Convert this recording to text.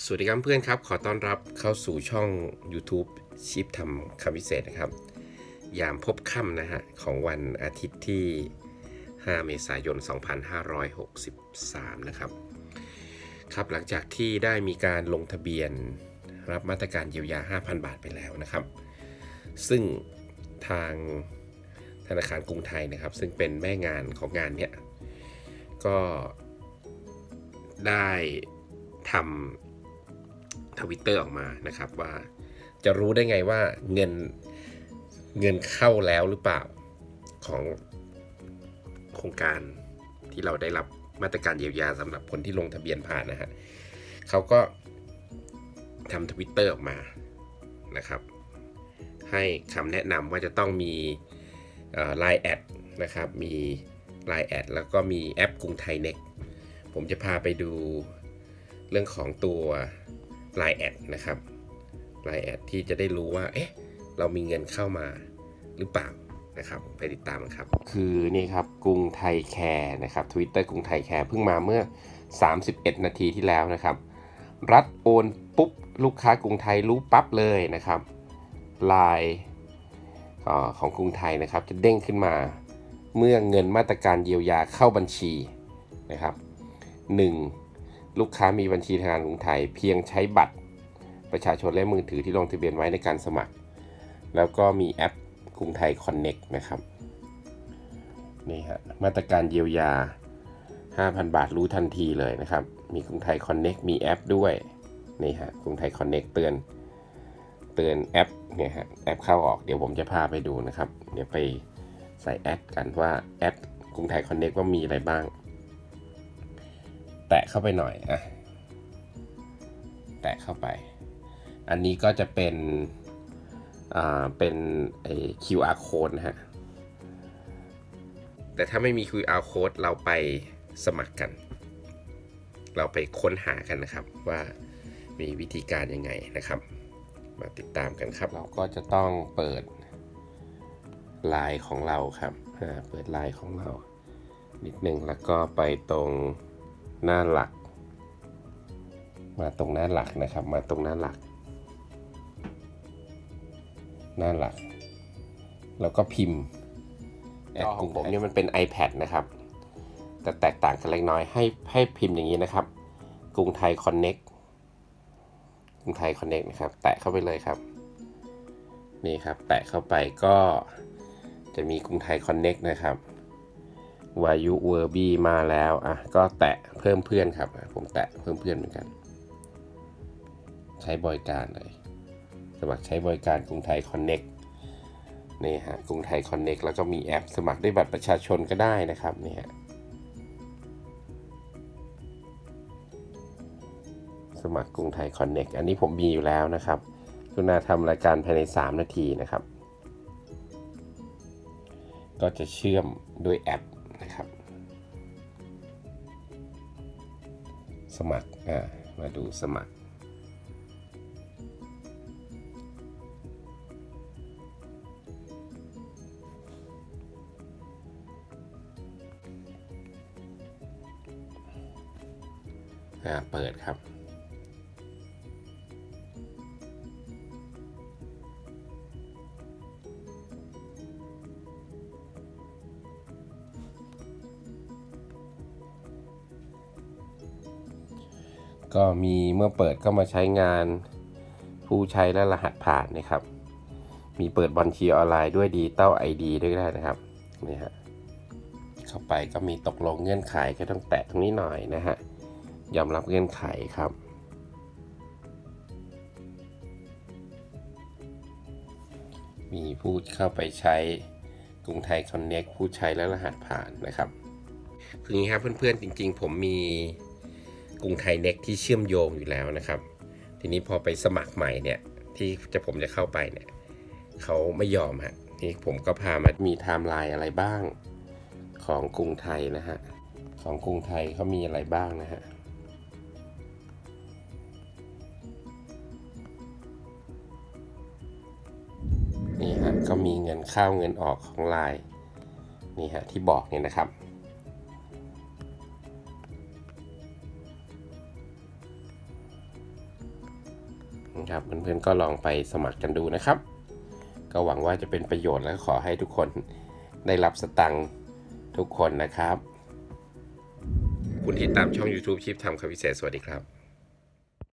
สวัสดีครับเพื่อนครับขอต้อนรับเข้าสู่ช่อง YouTube ชีพทำคำพิเศษนะครับยามพบค่ำนะฮะของวันอาทิตย์ที่5เมษายน2563นะครับครับหลังจากที่ได้มีการลงทะเบียนรับมาตรการเยียวยา 5,000 บาทไปแล้วนะครับซึ่งทางธนาคารกรุงไทยนะครับซึ่งเป็นแม่งานของงานเนี้ยก็ได้ทำ Twitter ออกมานะครับว่าจะรู้ได้ไงว่าเงินเข้าแล้วหรือเปล่าของโครงการที่เราได้รับมาตรการเยียวยาสำหรับคนที่ลงทะเบียนผ่านนะฮะเขาก็ทำ Twitter ออกมานะครับให้คำแนะนำว่าจะต้องมีLine แอดนะครับมี Line แอดแล้วก็มีแอปกรุงไทยเน็กผมจะพาไปดูเรื่องของตัว Line แอดนะครับ Line แอดที่จะได้รู้ว่าเอ๊ะเรามีเงินเข้ามาหรือเปล่านะครับไปติดตามกันครับคือนี่ครับกรุงไทยแคร์นะครับ Twitter กรุงไทยแคร์เพิ่งมาเมื่อ31นาทีที่แล้วนะครับรัฐโอนปุ๊บลูกค้ากรุงไทยรู้ปั๊บเลยนะครับ Line ของกรุงไทยนะครับจะเด้งขึ้นมาเมื่อเงินมาตรการเยียวยาเข้าบัญชีนะครับ1ลูกค้ามีบัญชีธนาคารกรุงไทยเพียงใช้บัตรประชาชนและมือถือที่ลงทะเบียนไว้ในการสมัครแล้วก็มีแอปกรุงไทย Connect นะครับนี่ฮะมาตรการเยียวยา 5,000 บาทรู้ทันทีเลยนะครับมีกรุงไทย Connect มีแอปด้วยนี่ฮะกรุงไทย Connect เตือนแอปเนี่ยฮะแอปเข้าออกเดี๋ยวผมจะพาไปดูนะครับเดี๋ยวไปใส่แอปกันว่าแอปกรุงไทย Connect ว่ามีอะไรบ้างแตะเข้าไปหน่อยอะแตะเข้าไปอันนี้ก็จะเป็นไอ้ QR code นะฮะแต่ถ้าไม่มี QR code เราไปสมัครกันเราไปค้นหากันนะครับว่ามีวิธีการยังไงนะครับมาติดตามกันครับเราก็จะต้องเปิดไลน์ของเราครับเปิดไลน์ของเรานิดนึงแล้วก็ไปตรงหน้าหลักมาตรงหน้าหลักนะครับมาตรงหน้าหลักแล้วก็พิมพ์แอดของผมเนี่ยมันเป็น iPad นะครับแต่แตกต่างกันเล็กน้อยให้พิมพ์อย่างนี้นะครับกรุงไทย Connect นะครับแตะเข้าไปเลยครับนี่ครับแตะเข้าไปก็จะมีกรุงไทย Connect นะครับวายุเวอร์บี้มาแล้วอ่ะก็แตะเพิ่มเพื่อนครับผมแตะเพิ่มเพื่อนเหมือนกันใช้บริการเลยสมัครใช้บริการกรุงไทย Connect นี่ฮะกรุงไทย Connect แล้วก็มีแอปสมัครด้วยบัตรประชาชนก็ได้นะครับนี่ฮะสมัครกรุงไทย Connect อันนี้ผมมีอยู่แล้วนะครับคุณนาทำรายการภายใน3นาทีนะครับก็จะเชื่อมด้วยแอปนะครับสมัครมาดูสมัครเปิดครับก็มีเมื่อเปิดก็มาใช้งานผู้ใช้และรหัสผ่านนะครับมีเปิดบัญชีออนไลน์ด้วยดิจิตอล ID ด้วยได้นะครับนี่ฮะเข้าไปก็มีตกลงเงื่อนไขก็ต้องแตะตรงนี้หน่อยนะฮะยอมรับเงื่อนไขครับมีผู้เข้าไปใช้กรุงไทย Connect ผู้ใช้และรหัสผ่านนะครับคืออย่างนี้ครับเพื่อนๆจริงๆผมมีกรุงไทยเน็กที่เชื่อมโยงอยู่แล้วนะครับทีนี้พอไปสมัครใหม่เนี่ยที่ผมจะเข้าไปเนี่ยเขาไม่ยอมฮะนี่ผมก็พามามีไทม์ไลน์อะไรบ้างของกรุงไทยนะฮะของกรุงไทยเขามีอะไรบ้างนะฮะนี่ฮะก็มีเงินเข้าเงินออกของไลน์นี่ฮะที่บอกเนี่ยนะครับ นะครับเพื่อนๆก็ลองไปสมัครกันดูนะครับก็หวังว่าจะเป็นประโยชน์และขอให้ทุกคนได้รับสตังค์ทุกคนนะครับคุณที่ตามช่อง YouTube ชีพทำคำพิเศษสวัสดีครับ